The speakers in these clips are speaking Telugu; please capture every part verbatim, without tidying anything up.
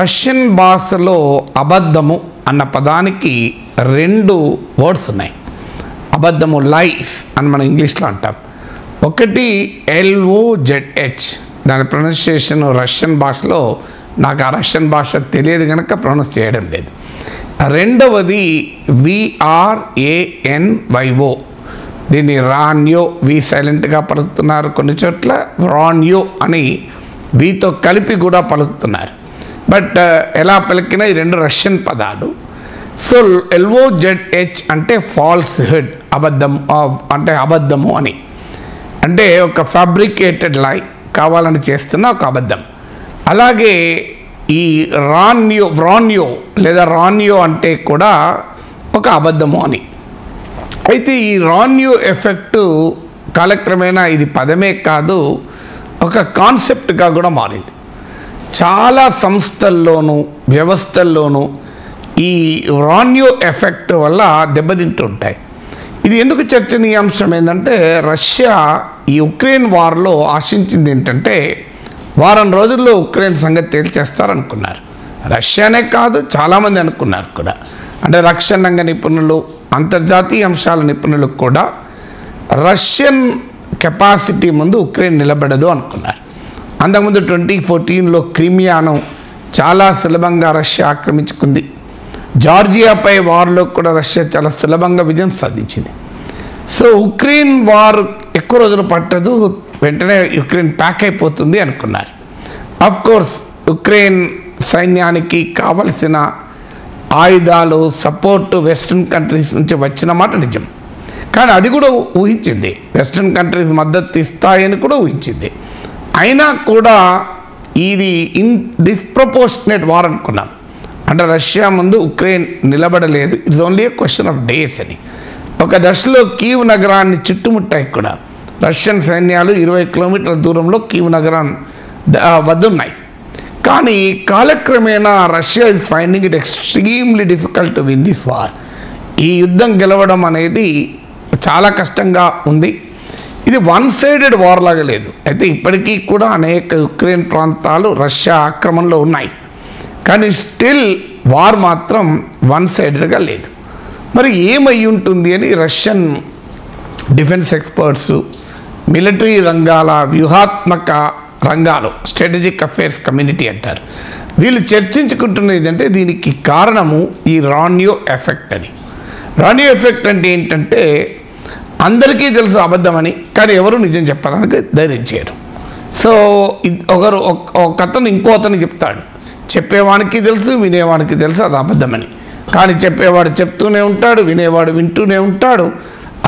రష్యన్ భాషలో అబద్ధము అన్న పదానికి రెండు వర్డ్స్ ఉన్నాయి. అబద్ధము లైస్ అని మనం ఇంగ్లీష్లో అంటాం. ఒకటి ఎల్ఓజెడ్హెచ్, దాని ప్రొనౌన్సియేషన్ రష్యన్ భాషలో, నాకు ఆ రష్యన్ భాష తెలియదు కనుక ప్రొనౌన్స్ చేయడం లేదు. రెండవది విఆర్ఏఎన్వైఓ, దీన్ని రాన్యో, వి సైలెంట్గా పలుకుతున్నారు, కొన్ని చోట్ల వ్రాన్యో అని వీతో కలిపి కూడా పలుకుతున్నారు. బట్ ఎలా పలికినా ఈ రెండు రష్యన్ పదాలు. సో ఎల్ఓజెడ్హెచ్ అంటే ఫాల్స్ హెడ్, అబద్ధం, అంటే అబద్ధము అని, అంటే ఒక ఫ్యాబ్రికేటెడ్ లై, కావాలని చేస్తున్న ఒక అబద్ధం. అలాగే ఈ రాన్యో వ్రాన్యో లేదా రాన్యో అంటే కూడా ఒక అబద్ధము అని. అయితే ఈ రాన్యో ఎఫెక్టు కాలక్రమేణా ఇది పదమే కాదు, ఒక కాన్సెప్ట్గా కూడా మారింది. చాలా సంస్థల్లోనూ వ్యవస్థల్లోనూ ఈ రాన్యో ఎఫెక్ట్ వల్ల దెబ్బతింటుంటాయి. ఇది ఎందుకు చర్చనీయాంశం ఏంటంటే, రష్యా ఈ ఉక్రెయిన్ వార్లో ఆశించింది ఏంటంటే వారం రోజుల్లో ఉక్రెయిన్ సంగతి తేల్చేస్తారనుకున్నారు. రష్యానే కాదు చాలామంది అనుకున్నారు కూడా. అంటే రక్షణ రంగ నిపుణులు, అంతర్జాతీయ అంశాల నిపుణులు కూడా రష్యన్ కెపాసిటీ ముందు ఉక్రెయిన్ నిలబడదు అనుకున్నారు. అంతకుముందు ట్వంటీ ఫోర్టీన్లో క్రీమియాను చాలా సులభంగా రష్యా ఆక్రమించుకుంది. జార్జియాపై వార్లో కూడా రష్యా చాలా సులభంగా విజయం సాధించింది. సో ఉక్రెయిన్ వార్ ఎక్కువ రోజులు పట్టదు, వెంటనే యుక్రెయిన్ ప్యాక్ అయిపోతుంది అనుకున్నారు. అఫ్కోర్స్ యుక్రెయిన్ సైన్యానికి కావలసిన ఆయుధాలు, సపోర్టు వెస్ట్రన్ కంట్రీస్ నుంచి వచ్చిన మాట నిజం. కానీ అది కూడా ఊహించింది, వెస్ట్రన్ కంట్రీస్ మద్దతు ఇస్తాయని కూడా ఊహించింది. అయినా కూడా ఇది ఇన్ డిస్ప్రపోర్షనేట్ వార్ అనుకున్నాం. అంటే రష్యా ముందు ఉక్రెయిన్ నిలబడలేదు, it's only a question of days అని. ఒక దశలో కీవ్ నగరాన్ని చుట్టుముట్టాయి కూడా. రష్యన్ సైన్యాలు ఇరవై కిలోమీటర్ల దూరంలో కీవ్ నగరం వద్ద ఉన్నాయి. కానీ కాలక్రమేణా Russia is finding it extremely difficult to win this war. ఈ యుద్ధం గెలవడం అనేది చాలా కష్టంగా ఉంది. ఇది వన్ సైడెడ్ వార్ లాగా లేదు. అయితే ఇప్పటికీ కూడా అనేక యుక్రెయిన్ ప్రాంతాలు రష్యా ఆక్రమణలో ఉన్నాయి. కానీ స్టిల్ వార్ మాత్రం వన్ సైడెడ్గా లేదు. మరి ఏమై ఉంటుంది అని రష్యన్ డిఫెన్స్ ఎక్స్పర్ట్స్, మిలిటరీ రంగాల, వ్యూహాత్మక రంగాలు, స్ట్రాటజిక్ అఫైర్స్ కమ్యూనిటీ అంటారు, వీళ్ళు చర్చించుకుంటున్నది ఏంటంటే దీనికి కారణము ఈ రాన్యో ఎఫెక్ట్ అని. రాన్యో ఎఫెక్ట్ అంటే ఏంటంటే అందరికీ తెలుసు అబద్ధమని, కానీ ఎవరు నిజం చెప్పడానికి ధైర్యం చేయరు. సో ఒకరు ఒక అతను ఇంకో అతను చెప్తాడు, చెప్పేవానికి తెలుసు వినేవానికి తెలుసు అది అబద్ధమని. కానీ చెప్పేవాడు చెప్తూనే ఉంటాడు, వినేవాడు వింటూనే ఉంటాడు.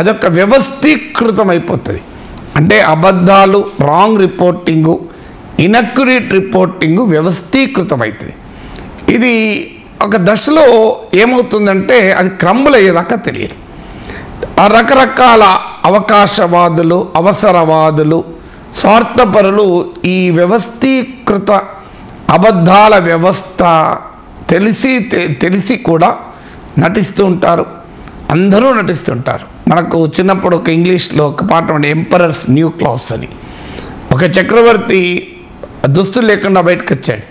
అదొక వ్యవస్థీకృతం అయిపోతుంది. అంటే అబద్ధాలు, రాంగ్ రిపోర్టింగు, ఇన్అక్యురేట్ రిపోర్టింగు వ్యవస్థీకృతం అవుతుంది. ఇది ఒక దశలో ఏమవుతుందంటే అది క్రంబుల్ అయ్యేదాకా తెలియదు. ఆ రకరకాల అవకాశవాదులు, అవసరవాదులు, స్వార్థపరులు ఈ వ్యవస్థీకృత అబద్ధాల వ్యవస్థ తెలిసి తెలిసి కూడా నటిస్తూ ఉంటారు. అందరూ నటిస్తుంటారు. మనకు చిన్నప్పుడు ఒక ఇంగ్లీష్లో ఒక పాట ఉండే, ఎంపరర్స్ న్యూ క్లాత్స్ అని. ఒక చక్రవర్తి దుస్తులు లేకుండా బయటకు వచ్చాడు.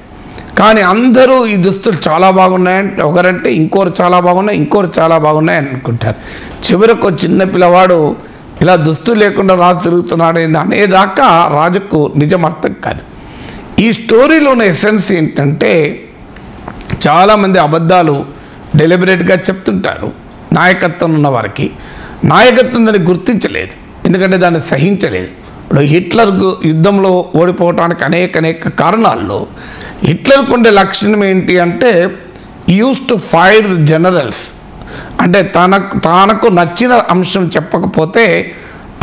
కానీ అందరూ ఈ దుస్తులు చాలా బాగున్నాయంటే, ఒకరంటే ఇంకోరు చాలా బాగున్నాయి, ఇంకోరు చాలా బాగున్నాయి అనుకుంటారు. చివరికి చిన్న పిల్లవాడు ఇలా దుస్తులు లేకుండా రాజు తిరుగుతున్నాడు అనేదాకా రాజుకు నిజం అర్థం కాదు. ఈ స్టోరీలో ఉన్న ఎసెన్స్ ఏంటంటే చాలామంది అబద్ధాలు డెలిబరేట్గా చెప్తుంటారు. నాయకత్వం ఉన్నవారికి నాయకత్వం దాన్ని గుర్తించలేదు, ఎందుకంటే దాన్ని సహించలేదు. ఇప్పుడు హిట్లర్ యుద్ధంలో ఓడిపోవటానికి అనేక అనేక కారణాల్లో హిట్లర్కు ఉండే లక్షణం ఏంటి అంటే, use to fire the generals. అంటే తనకు తనకు నచ్చిన అంశం చెప్పకపోతే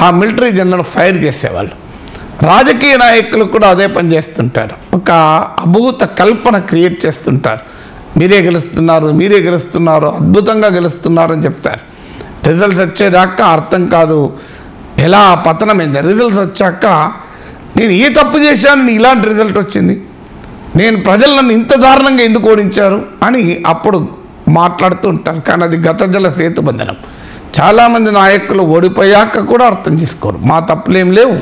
ఆ మిలిటరీ జనరల్ ఫైర్ చేసేవాళ్ళు. రాజకీయ నాయకులు కూడా అదే పని చేస్తుంటారు. ఒక అభూత కల్పన క్రియేట్ చేస్తుంటారు, మీరే గెలుస్తున్నారు, మీరే గెలుస్తున్నారు, అద్భుతంగా గెలుస్తున్నారు అని చెప్తారు. రిజల్ట్స్ వచ్చేదాకా అర్థం కాదు ఎలా పతనమైంది. రిజల్ట్స్ వచ్చాక నేను ఏ తప్పు చేశాను, నేను ఇలాంటి రిజల్ట్ వచ్చింది, నేను ప్రజలు నన్ను ఇంత దారుణంగా ఎందుకు ఓడించారు అని అప్పుడు మాట్లాడుతూ ఉంటారు. కానీ అది గతజల సేతుబంధనం. చాలామంది నాయకులు ఓడిపోయాక కూడా అర్థం చేసుకోరు, మా తప్పులేం లేవు,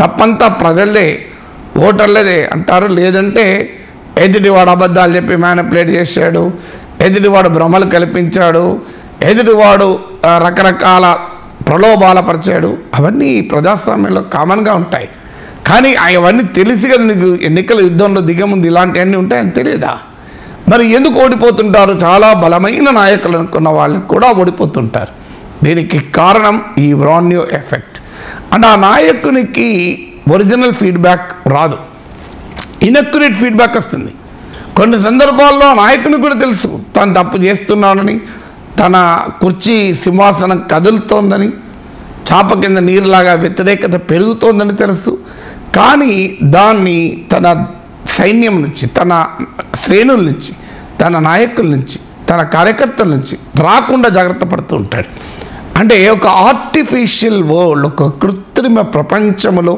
తప్పంతా ప్రజలే, ఓటర్లదే అంటారు. లేదంటే ఎదుటివాడు అబద్ధాలు చెప్పి మ్యానిపులేట్ చేశాడు, ఎదుటివాడు భ్రమలు కల్పించాడు, ఎదుటివాడు రకరకాల ప్రలోభాల పరిచాడు. అవన్నీ ప్రజాస్వామ్యంలో కామన్గా ఉంటాయి. కానీ అవన్నీ తెలిసి కదా నీకు ఎన్నికల యుద్ధంలో దిగముందు ఇలాంటివన్నీ ఉంటాయని తెలియదా? మరి ఎందుకు ఓడిపోతుంటారు? చాలా బలమైన నాయకులు అనుకున్న వాళ్ళు కూడా ఓడిపోతుంటారు. దీనికి కారణం ఈ వ్రాన్యో ఎఫెక్ట్. అండ్ ఆ నాయకునికి ఒరిజినల్ ఫీడ్బ్యాక్ రాదు, ఇన్అక్యురేట్ ఫీడ్బ్యాక్ వస్తుంది. కొన్ని సందర్భాల్లో నాయకునికి కూడా తెలుసు తను తప్పు చేస్తున్నాడని, తన కుర్చీ సింహాసనం కదులుతోందని, చాప కింద నీరులాగా వ్యతిరేకత పెరుగుతోందని తెలుసు. కానీ దాన్ని తన సైన్యం నుంచి, తన శ్రేణుల నుంచి, తన నాయకుల నుంచి, తన కార్యకర్తల నుంచి రాకుండా జాగ్రత్త పడుతూ ఉంటాడు. అంటే ఒక ఆర్టిఫిషియల్ వరల్డ్, ఒక కృత్రిమ ప్రపంచంలో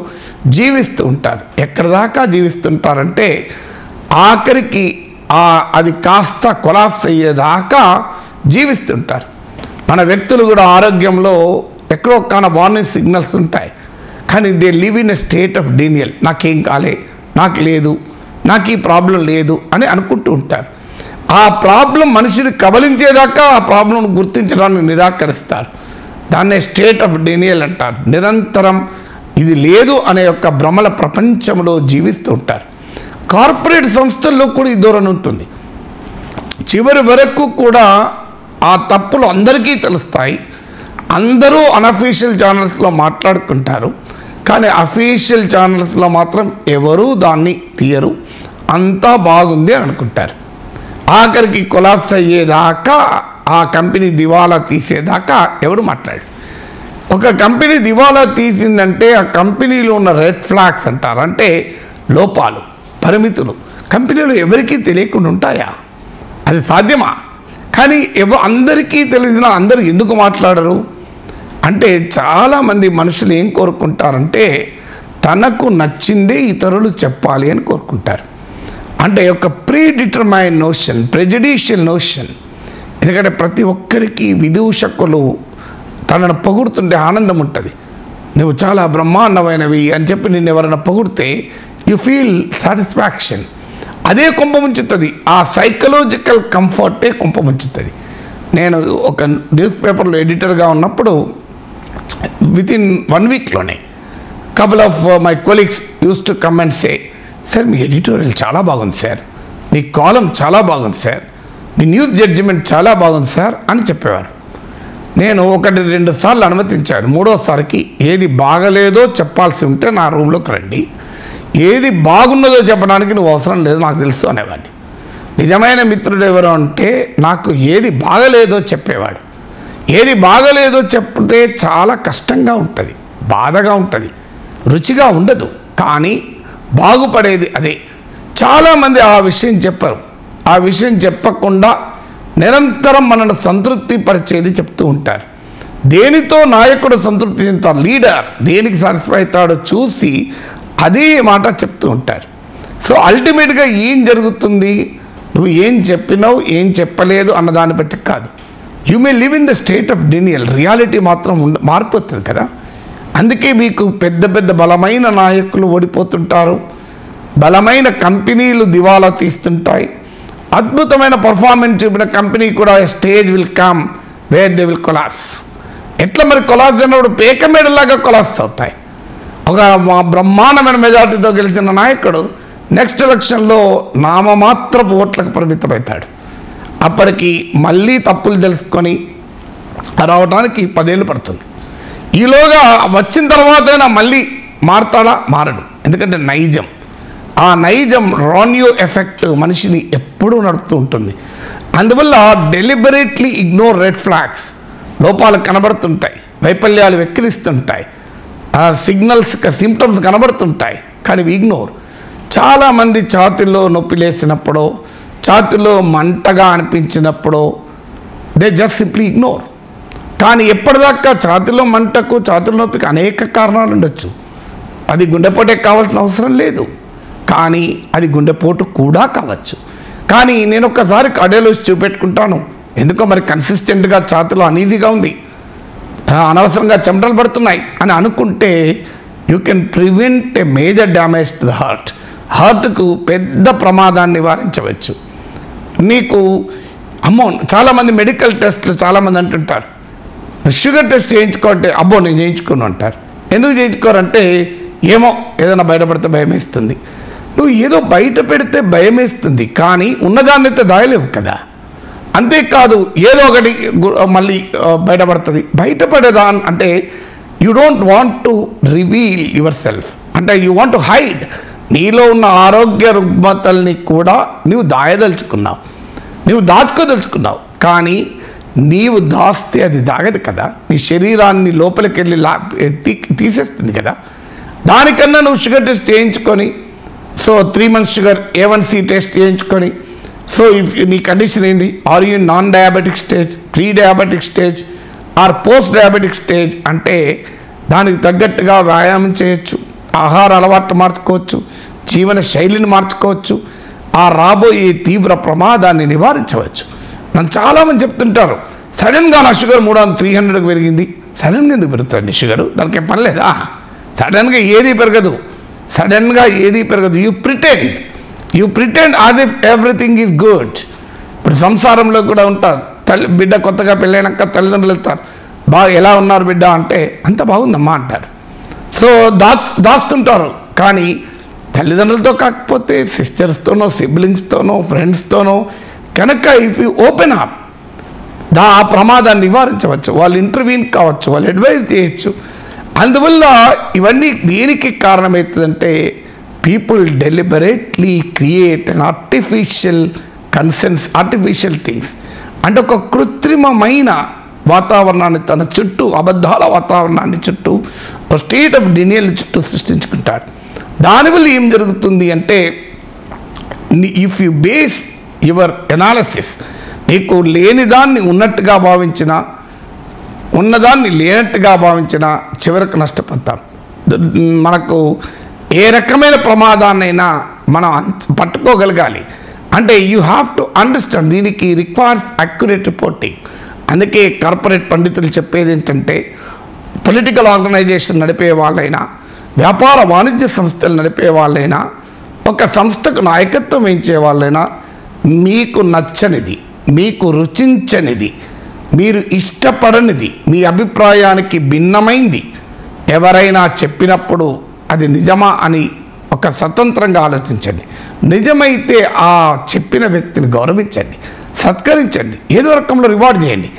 జీవిస్తూ ఉంటారు. ఎక్కడ దాకా జీవిస్తుంటారంటే ఆఖరికి అది కాస్త కొలాప్స్ అయ్యేదాకా జీవిస్తుంటారు. మన వ్యక్తులు కూడా ఆరోగ్యంలో ఎక్కడో కాన వార్నింగ్ సిగ్నల్స్ ఉంటాయి, కానీ they live in a state of denial. నాకేం కాలే, నాకు లేదు, నాకు ఈ ప్రాబ్లం లేదు అని అనుకుంటూ ఉంటారు. ఆ ప్రాబ్లం మనిషిని కబలించేదాకా ఆ ప్రాబ్లంను గుర్తించడానికి నిరాకరిస్తారు. దాన్నే స్టేట్ ఆఫ్ డీనియల్ అంటారు. నిరంతరం ఇది లేదు అనే యొక్క భ్రమల ప్రపంచంలో జీవిస్తూ ఉంటారు. కార్పొరేట్ సంస్థల్లో కూడా ఈ ధోరణి ఉంటుంది. చివరి వరకు కూడా ఆ తప్పులు అందరికీ తెలుస్తాయి. అందరూ అనఫీషియల్ ఛానల్స్లో మాట్లాడుకుంటారు, కానీ అఫీషియల్ ఛానల్స్లో మాత్రం ఎవరూ దాన్ని తీయరు. అంతా బాగుంది అని అనుకుంటారు. ఆఖరికి కొలాప్స్ అయ్యేదాకా, ఆ కంపెనీ దివాలా తీసేదాకా ఎవరు మాట్లాడు. ఒక కంపెనీ దివాలా తీసిందంటే ఆ కంపెనీలో ఉన్న రెడ్ ఫ్లాగ్స్ అంటారు, అంటే లోపాలు, పరిమితులు కంపెనీలు ఎవరికీ తెలియకుండా ఉంటాయా? అది సాధ్యమా? కానీ ఎవ అందరికీ తెలిసినా అందరూ ఎందుకు మాట్లాడరు? అంటే చాలామంది మనుషులు ఏం కోరుకుంటారంటే తనకు నచ్చిందే ఇతరులు చెప్పాలి అని కోరుకుంటారు. అంటే ఒక pre determine notion, prejudicial notion. ఎందుకంటే ప్రతి ఒక్కరికి విదూషకులు తనను పొగుడుతుంటే ఆనందం ఉంటుంది. నువ్వు చాలా బ్రహ్మాండమైనవి అని చెప్పి నిన్ను ఎవరైనా పొగిడితే యు ఫీల్ సాటిస్ఫాక్షన్. అదే కుంపముంచుతుంది. ఆ సైకలాజికల్ కంఫర్టే కుంపముంచుతుంది. నేను ఒక న్యూస్ పేపర్లో ఎడిటర్గా ఉన్నప్పుడు వితిన్ వన్ వీక్లోనే couple of my colleagues use to come and say, sir మీ ఎడిటోరియల్ చాలా బాగుంది సార్, మీ కాలం చాలా బాగుంది సార్, మీ న్యూస్ జడ్జిమెంట్ చాలా బాగుంది సార్ అని చెప్పేవారు. నేను ఒకటి రెండు సార్లు అనుమతించాను. మూడోసారికి ఏది బాగలేదో చెప్పాల్సి ఉంటే నా రూమ్లోకి రండి, ఏది బాగున్నదో చెప్పడానికి నువ్వు అవసరం లేదు నాకు తెలుసు అనేవాడిని. నిజమైన మిత్రుడు ఎవరు అంటే నాకు ఏది బాగలేదో చెప్పేవాడు. ఏది బాగలేదో చెప్తే చాలా కష్టంగా ఉంటుంది, బాధగా ఉంటుంది, రుచిగా ఉండదు. కానీ బాగుపడేది అదే. చాలామంది ఆ విషయం చెప్పరు. ఆ విషయం చెప్పకుండా నిరంతరం మనను సంతృప్తి పరిచేది చెప్తూ ఉంటారు. దేనితో నాయకుడు సంతృప్తి చెందుతాడు, లీడర్ దేనికి సాటిస్ఫై అవుతాడో చూసి అదే మాట చెప్తూ ఉంటారు. సో అల్టిమేట్గా ఏం జరుగుతుంది? నువ్వు ఏం చెప్పినావు, ఏం చెప్పలేదు అన్న దాన్ని బట్టి కాదు. You may live in the state of denial. Reality మాత్రం ఉండ మారిపోతుంది కదా. అందుకే మీకు పెద్ద పెద్ద బలమైన నాయకులు ఓడిపోతుంటారు, బలమైన కంపెనీలు దివాలా తీస్తుంటాయి, అద్భుతమైన పర్ఫార్మెన్స్ చూపిన కంపెనీ కూడా stage will come where they will collapse. ఎట్లా మరి కొలాప్స్ అయినప్పుడు పేక మేడలాగా కొలాప్స్ అవుతాయి. ఒక బ్రహ్మాండమైన మెజార్టీతో గెలిచిన నాయకుడు నెక్స్ట్ ఎలక్షన్లో నామమాత్రపు ఓట్లకు పరిమితమవుతాడు. అప్పటికి మళ్ళీ తప్పులు తెలుసుకొని రావడానికి పదేళ్ళు పడుతుంది. ఈలోగా వచ్చిన తర్వాతైనా మళ్ళీ మారతాడా? మారడు. ఎందుకంటే నైజం, ఆ నైజం రాన్యో ఎఫెక్ట్ మనిషిని ఎప్పుడూ నడుపుతూ ఉంటుంది. అందువల్ల డెలిబరేట్లీ ఇగ్నోర్ రెడ్ ఫ్లాగ్స్. లోపాలు కనబడుతుంటాయి, వైఫల్యాలు వెక్కిరిస్తుంటాయి, సిగ్నల్స్ సిమ్టమ్స్ కనబడుతుంటాయి, కానీ ఇగ్నోర్. చాలామంది ఛాతీలో నొప్పి లేసినప్పుడో, ఛాతీలో మంటగా అనిపించినప్పుడో దే జస్ట్ సింప్లీ ఇగ్నోర్. కానీ ఎప్పటిదాకా ఛాతీలో మంటకు, ఛాతీల నొప్పికి అనేక కారణాలు ఉండొచ్చు. అది గుండెపోటే కావాల్సిన అవసరం లేదు, కానీ అది గుండెపోటు కూడా కావచ్చు. కానీ నేను ఒక్కసారి కడేలో చూపెట్టుకుంటాను, ఎందుకో మరి కన్సిస్టెంట్గా ఛాతీలో అనీజీగా ఉంది, అనవసరంగా చెమటలు పడుతున్నాయి అని అనుకుంటే you can prevent a major damage to the heart. హార్ట్కు పెద్ద ప్రమాదాన్ని నివారించవచ్చు. నీకు అమ్మో చాలామంది మెడికల్ టెస్ట్లు చాలామంది అంటుంటారు, షుగర్ టెస్ట్ చేయించుకోంటే అబ్బో నేను చేయించుకుని అంటారు. ఎందుకు చేయించుకోరంటే ఏమో ఏదైనా బయటపడితే భయం వేస్తుంది. నువ్వు ఏదో బయట పెడితే భయం వేస్తుంది కానీ ఉన్నదాన్నైతే దాయలేవు కదా. అంతేకాదు ఏదో ఒకటి మళ్ళీ బయటపడుతుంది. బయటపడేదా అంటే you don't want to reveal yourself, అంటే యూ వాంట్ టు హైడ్. నీలో ఉన్న ఆరోగ్య రుగ్మతల్ని కూడా నీవు దాయదలుచుకున్నావు, నీవు దాచుకోదలుచుకున్నావు. కానీ నీవు దాస్తే అది దాగదు కదా, నీ శరీరాన్ని లోపలికి వెళ్ళి లా తీసేస్తుంది కదా. దానికన్నా నువ్వు షుగర్ టెస్ట్ చేయించుకొని, so three months sugar A one C test చేయించుకొని, సో ఇఫ్ నీ కండిషన్ ఏంది, are you non diabetic stage, pre diabetic stage or post diabetic stage అంటే దానికి తగ్గట్టుగా వ్యాయామం చేయొచ్చు, ఆహార అలవాట్లు మార్చుకోవచ్చు, జీవన శైలిని మార్చుకోవచ్చు, ఆ రాబోయే తీవ్ర ప్రమాదాన్ని నివారించవచ్చు. నన్ను చాలామంది చెప్తుంటారు, సడన్గా నా షుగర్ మూడు వందల త్రీ హండ్రెడ్కి పెరిగింది. సడన్గా ఎందుకు పెరుగుతుంది షుగరు, దానికి ఏం పని లేదా? సడన్గా ఏది పెరగదు, సడన్గా ఏది పెరగదు. You pretend you pretend as if everything is good. ఇప్పుడు సంసారంలో కూడా ఉంటారు, తల్లి బిడ్డ కొత్తగా పెళ్ళైనాక తల్లిదండ్రులు వెళ్తారు, బాగా ఎలా ఉన్నారు బిడ్డ అంటే అంత బాగుందమ్మా అంటారు. సో దా దాస్తుంటారు కానీ తల్లిదండ్రులతో కాకపోతే సిస్టర్స్తోనో సిబ్లింగ్స్తోనో ఫ్రెండ్స్తోనో కనుక ఇఫ్ యూ ఓపెన్ అప్ దా ఆ ప్రమాదాన్ని నివారించవచ్చు. వాళ్ళు ఇంటర్వ్యూన్ కావచ్చు, వాళ్ళు అడ్వైజ్ చేయొచ్చు. అందువల్ల ఇవన్నీ దేనికి కారణమవుతుందంటే people deliberately create an artificial consensus, artificial things అంటే ఒక కృత్రిమమైన వాతావరణాన్ని తన చుట్టూ, అబద్ధాల వాతావరణాన్ని చుట్టూ, ఒక స్టేట్ ఆఫ్ డినియల్ చుట్టూ సృష్టించుకుంటాడు. దానివల్ల ఏం జరుగుతుంది అంటే if you base your analysis, నీకు లేనిదాన్ని ఉన్నట్టుగా భావించిన, ఉన్నదాన్ని లేనట్టుగా భావించిన చివరకు నష్టపోతాం. మనకు ఏ రకమైన ప్రమాదాన్నైనా మనం పట్టుకోగలగాలి అంటే యూ హ్యావ్ టు అండర్స్టాండ్. దీనికి రిక్వైర్స్ అక్యురేట్ రిపోర్టింగ్. అందుకే కార్పొరేట్ పండితులు చెప్పేది ఏంటంటే పొలిటికల్ ఆర్గనైజేషన్ నడిపే వాళ్ళైనా, వ్యాపార వాణిజ్య సంస్థలు నడిపే వాళ్ళైనా, ఒక సంస్థకు నాయకత్వం వహించే వాళ్ళైనా, మీకు నచ్చనిది, మీకు రుచించనిది, మీరు ఇష్టపడనిది, మీ అభిప్రాయానికి భిన్నమైంది ఎవరైనా చెప్పినప్పుడు అది నిజమా అని ఒక స్వతంత్రంగా ఆలోచించండి. నిజమైతే ఆ చెప్పిన వ్యక్తిని గౌరవించండి, సత్కరించండి, ఏదో రకంలో రివార్డ్ చేయండి.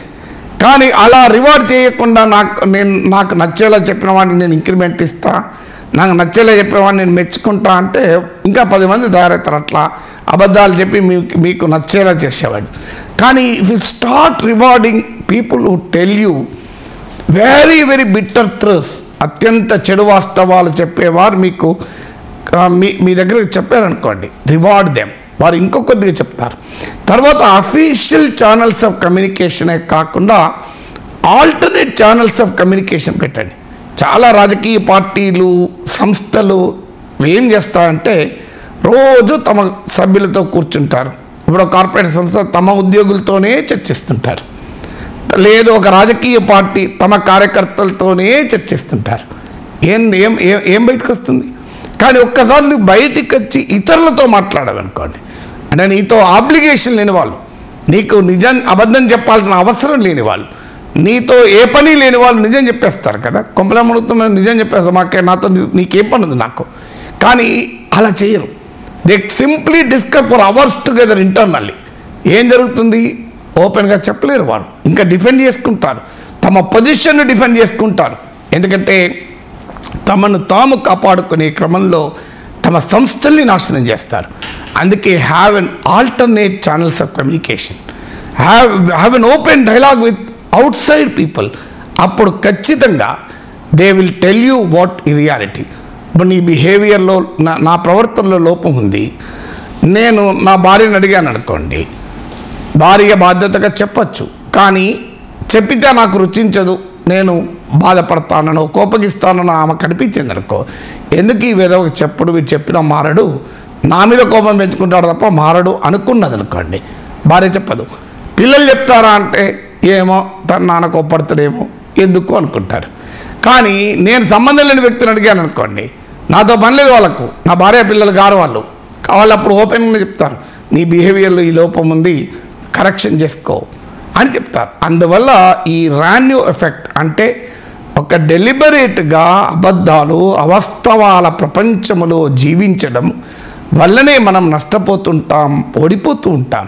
కానీ అలా రివార్డ్ చేయకుండా నాకు నేను నాకు నచ్చేలా చెప్పిన వాడిని నేను ఇంక్రిమెంట్ ఇస్తా, నాకు నచ్చేలా చెప్పేవాడిని నేను మెచ్చుకుంటా అంటే ఇంకా పది మంది తయారవుతారు అట్లా అబద్ధాలు చెప్పి మీకు మీకు నచ్చేలా చేసేవాడు. కానీ if you start rewarding people who tell you very very bitter truths, అత్యంత చెడు వాస్తవాలు చెప్పేవారు మీకు మీ మీ దగ్గరకు చెప్పారనుకోండి, రివార్డ్ దెమ్, వారు ఇంకొద్దిగా చెప్తారు. తర్వాత అఫీషియల్ ఛానల్స్ ఆఫ్ కమ్యూనికేషనే కాకుండా ఆల్టర్నేట్ ఛానల్స్ ఆఫ్ కమ్యూనికేషన్ పెట్టండి. చాలా రాజకీయ పార్టీలు, సంస్థలు ఏం చేస్తారంటే రోజు తమ సభ్యులతో కూర్చుంటారు. ఇప్పుడు కార్పొరేట్ సంస్థ తమ ఉద్యోగులతోనే చర్చిస్తుంటారు, లేదు ఒక రాజకీయ పార్టీ తమ కార్యకర్తలతోనే చర్చిస్తుంటారు. ఏం ఏం ఏం బయటకు వస్తుంది? కానీ ఒక్కసారి నువ్వు బయటికి వచ్చి ఇతరులతో మాట్లాడవనుకోండి, అంటే నీతో ఆబ్లిగేషన్ లేని వాళ్ళు, నీకు నిజం అబద్ధం చెప్పాల్సిన అవసరం లేని వాళ్ళు, నీతో ఏ పని లేని వాళ్ళు నిజం చెప్పేస్తారు కదా. కొంపల ముడుతున్న నిజం చెప్పేస్తారు, మాకే నాతో నీకేం పని ఉంది నాకు. కానీ అలా చేయరు. They simply discuss for hours together internally. ఏం జరుగుతుంది? ఓపెన్గా చెప్పలేరు వారు, ఇంకా డిఫెండ్ చేసుకుంటారు, తమ పొజిషన్ను డిఫెండ్ చేసుకుంటారు. ఎందుకంటే తమను తాము కాపాడుకునే క్రమంలో తమ సంస్థల్ని నాశనం చేస్తారు. అందుకే have an alternate channels of communication, have have an open dialogue with outside people. అప్పుడు ఖచ్చితంగా they will tell you what ఈ రియాలిటీ. ఇప్పుడు నీ బిహేవియర్లో నా నా ప్రవర్తనలో లోపం ఉంది, నేను నా భార్యను అడిగాను అనుకోండి, భార్య బాధ్యతగా చెప్పచ్చు కానీ చెప్పితే నాకు రుచించదు, నేను బాధపడతానో కోపగిస్తానో ఆమె కనిపించింది అనుకో, ఎందుకు ఈ విధంగా చెప్పుడు వీడు చెప్పినా మారడు, నా మీద కోపం పెంచుకుంటాడు తప్ప మారడు అనుకున్నది అనుకోండి, భార్య చెప్పదు. పిల్లలు చెప్తారా అంటే ఏమో తన నాన్న కోపడతాడేమో ఎందుకు అనుకుంటారు. కానీ నేను సంబంధం లేని వ్యక్తిని అడిగాను అనుకోండి, నాతో పని లేదు వాళ్ళకు, నా భార్య పిల్లలు గారు వాళ్ళు కావాలి. అప్పుడు ఓపెన్గా చెప్తారు, నీ బిహేవియర్లో ఈ లోపం ఉంది, కరెక్షన్ చేసుకో అని చెప్తారు. అందువల్ల ఈ రాన్యో ఎఫెక్ట్ అంటే ఒక డెలిబరేట్గా అబద్ధాలు, అవాస్తవాల ప్రపంచంలో జీవించడం వల్లనే మనం నష్టపోతుంటాం, ఓడిపోతూ ఉంటాం.